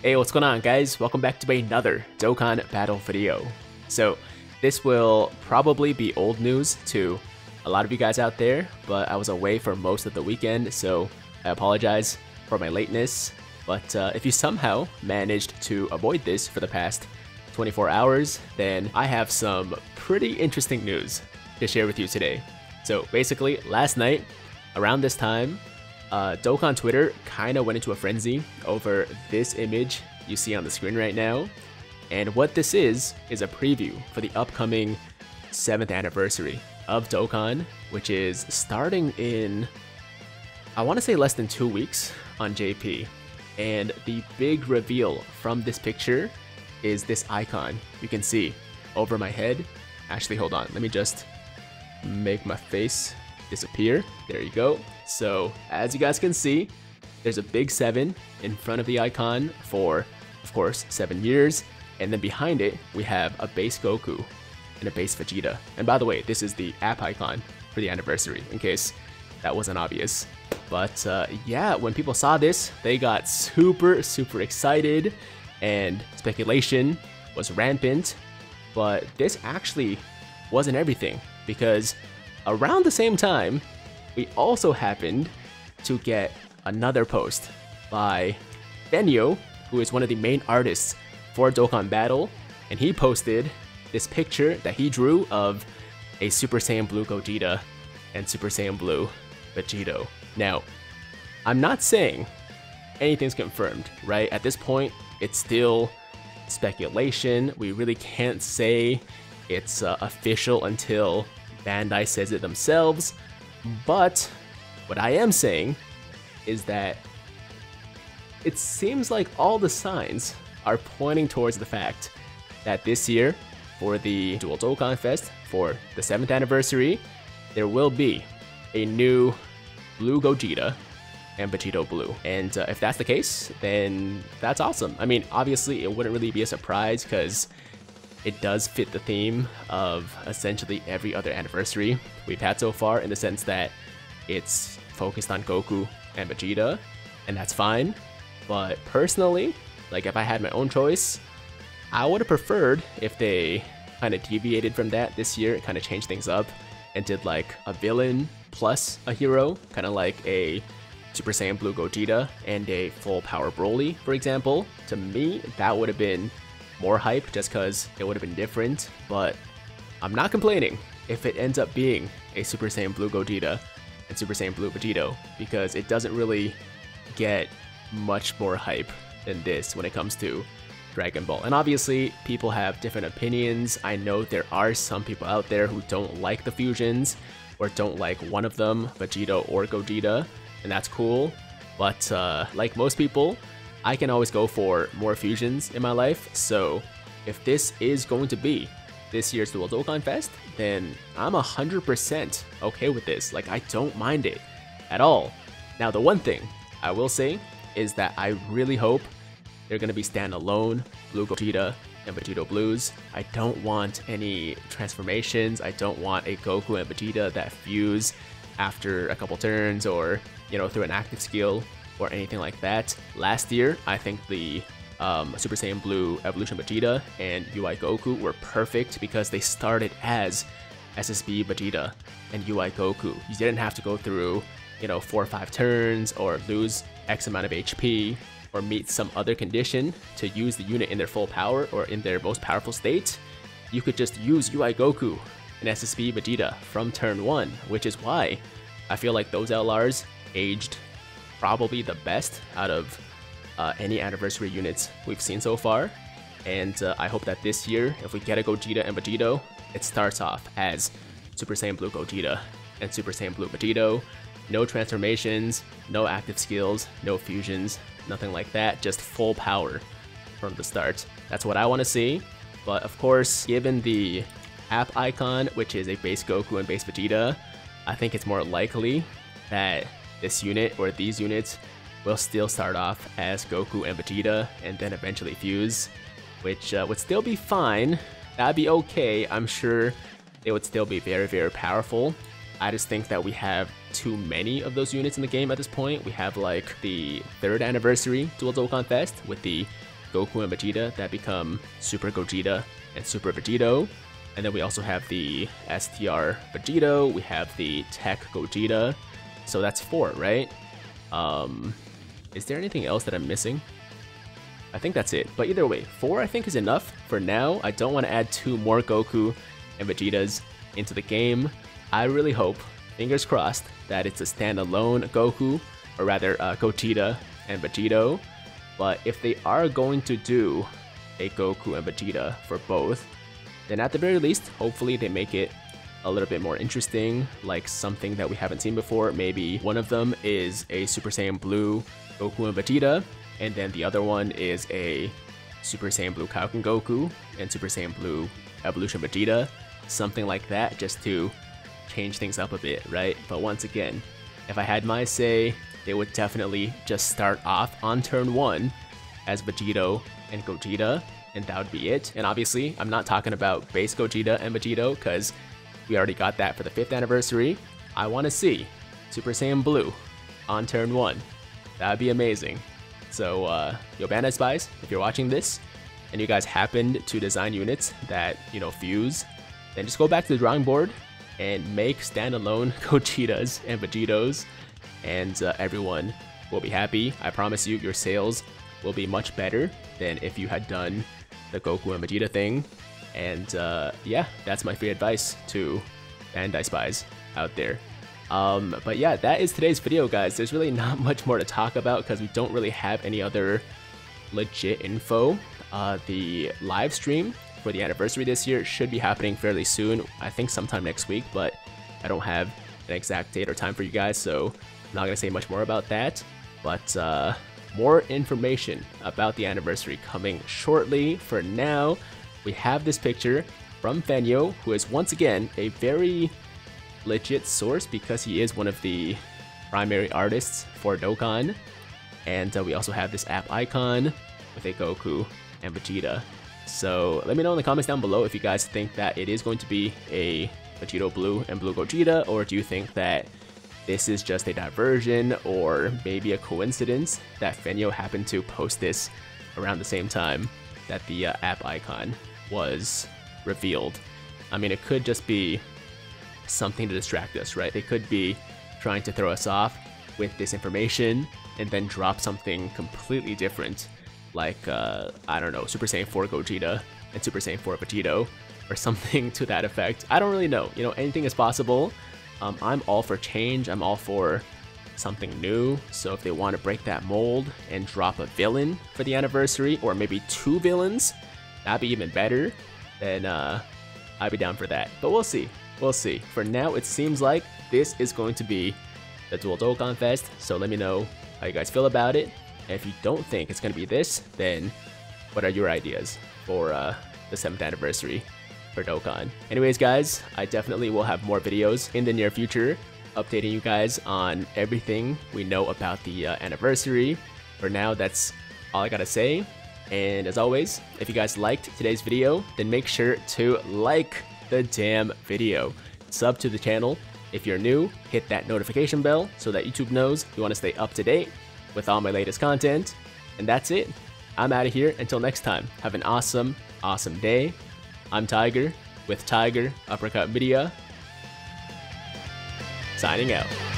Hey, what's going on guys? Welcome back to another Dokkan Battle video. So this will probably be old news to a lot of you guys out there, but I was away for most of the weekend, so I apologize for my lateness. But if you somehow managed to avoid this for the past 24 hours, then I have some pretty interesting news to share with you today. So basically, last night, around this time, Dokkan Twitter kind of went into a frenzy over this image you see on the screen right now. And what this is a preview for the upcoming 7th anniversary of Dokkan, which is starting in, I want to say less than 2 weeks on JP. And the big reveal from this picture is this icon you can see over my head. Actually, hold on, let me just make my face disappear. There you go. So as you guys can see, there's a big 7 in front of the icon for, of course, 7 years, and then behind it we have a base Goku and a base Vegeta. And by the way, this is the app icon for the anniversary, in case that wasn't obvious. But yeah, when people saw this, they got super excited, and speculation was rampant. But this actually wasn't everything, because around the same time, we also happened to get another post by Benio, who is one of the main artists for Dokkan Battle, and he posted this picture that he drew of a Super Saiyan Blue Gogeta and Super Saiyan Blue Vegito. Now, I'm not saying anything's confirmed, right? At this point, it's still speculation. We really can't say it's official until Bandai says it themselves. But what I am saying is that it seems like all the signs are pointing towards the fact that this year, for the Dual Dokkan Fest, for the 7th anniversary, there will be a new Blue Gogeta and Vegito Blue. And if that's the case, then that's awesome. I mean, obviously it wouldn't really be a surprise, because it does fit the theme of essentially every other anniversary we've had so far, in the sense that it's focused on Goku and Vegeta, and that's fine. But personally, like, if I had my own choice, I would have preferred if they kind of deviated from that this year, kind of changed things up, and did like a villain plus a hero, kind of like a Super Saiyan Blue Gogeta and a full power Broly, for example. To me, that would have been more hype, just because it would have been different. But I'm not complaining if it ends up being a Super Saiyan Blue Gogeta and Super Saiyan Blue Vegito, because it doesn't really get much more hype than this when it comes to Dragon Ball. And obviously, people have different opinions. I know there are some people out there who don't like the fusions, or don't like one of them, Vegito or Gogeta, and that's cool. But like most people, I can always go for more fusions in my life. So if this is going to be this year's Dual Dokkan Fest, then I'm 100% okay with this. Like, I don't mind it at all. Now, the one thing I will say is that I really hope they're going to be standalone Blue Gogeta and Vegito Blues. I don't want any transformations. I don't want a Goku and Vegeta that fuse after a couple turns, or, you know, through an active skill or anything like that. Last year, I think the Super Saiyan Blue Evolution Vegeta and UI Goku were perfect, because they started as SSB Vegeta and UI Goku. You didn't have to go through, you know, 4 or 5 turns, or lose X amount of HP, or meet some other condition to use the unit in their full power or in their most powerful state. You could just use UI Goku and SSB Vegeta from turn 1, which is why I feel like those LRs aged probably the best out of any anniversary units we've seen so far. And I hope that this year, if we get a Gogeta and Vegito, it starts off as Super Saiyan Blue Gogeta and Super Saiyan Blue Vegito. No transformations, no active skills, no fusions, nothing like that, just full power from the start. That's what I want to see. But of course, given the app icon, which is a base Goku and base Vegeta, I think it's more likely that this unit, or these units, will still start off as Goku and Vegeta, and then eventually fuse, which would still be fine. That'd be okay. I'm sure they would still be very powerful. I just think that we have too many of those units in the game at this point. We have like the 3rd anniversary Dual Dokkan Fest with the Goku and Vegeta that become Super Gogeta and Super Vegito. And then we also have the STR Vegito, we have the Tech Gogeta. So that's 4, right? Is there anything else that I'm missing? I think that's it. But either way, 4 I think is enough for now. I don't want to add 2 more Goku and Vegetas into the game. I really hope, fingers crossed, that it's a standalone Goku, or rather Gogeta and Vegito. But if they are going to do a Goku and Vegeta for both, then at the very least, hopefully they make it a little bit more interesting, like something that we haven't seen before. Maybe one of them is a Super Saiyan Blue Goku and Vegeta, and then the other one is a Super Saiyan Blue Kaioken Goku and Super Saiyan Blue Evolution Vegeta, something like that, just to change things up a bit, right? But once again, if I had my say, they would definitely just start off on turn 1 as Vegito and Gogeta, and that would be it. And obviously, I'm not talking about base Gogeta and Vegito, because we already got that for the 5th anniversary. I want to see Super Saiyan Blue on turn 1. That would be amazing. So, yo, Bandai Spies, if you're watching this, and you guys happened to design units that, you know, fuse, then just go back to the drawing board and make standalone Gogetas and Vegitos, and everyone will be happy. I promise you, your sales will be much better than if you had done the Goku and Vegeta thing. And yeah, that's my free advice to Bandai Spies out there. But yeah, that is today's video, guys. There's really not much more to talk about because we don't really have any other legit info. The live stream for the anniversary this year should be happening fairly soon. I think sometime next week, but I don't have an exact date or time for you guys, so I'm not gonna say much more about that. But more information about the anniversary coming shortly. For now, we have this picture from Benio, who is once again a very legit source because he is one of the primary artists for Dokkan. And we also have this app icon with a Goku and Vegeta. So let me know in the comments down below if you guys think that it is going to be a Vegito Blue and Blue Gogeta, or do you think that this is just a diversion or maybe a coincidence that Benio happened to post this around the same time that the app icon was revealed. I mean, it could just be something to distract us, right? They could be trying to throw us off with this information and then drop something completely different, like, I don't know, Super Saiyan 4 Gogeta and Super Saiyan 4 Vegito, or something to that effect. I don't really know. You know, anything is possible. I'm all for change. I'm all for something new. So if they want to break that mold and drop a villain for the anniversary, or maybe 2 villains, that'd be even better. Then I'd be down for that. But we'll see. We'll see. For now, it seems like this is going to be the Dual Dokkan Fest, so let me know how you guys feel about it. And if you don't think it's going to be this, then what are your ideas for the 7th anniversary for Dokkan? Anyways, guys, I definitely will have more videos in the near future updating you guys on everything we know about the anniversary. For now, that's all I gotta say. And as always, if you guys liked today's video, then make sure to like the damn video. Sub to the channel if you're new, hit that notification bell so that YouTube knows you want to stay up to date with all my latest content. And that's it. I'm out of here. Until next time, have an awesome, awesome day. I'm Tiger with Tiger Uppercut Media, signing out.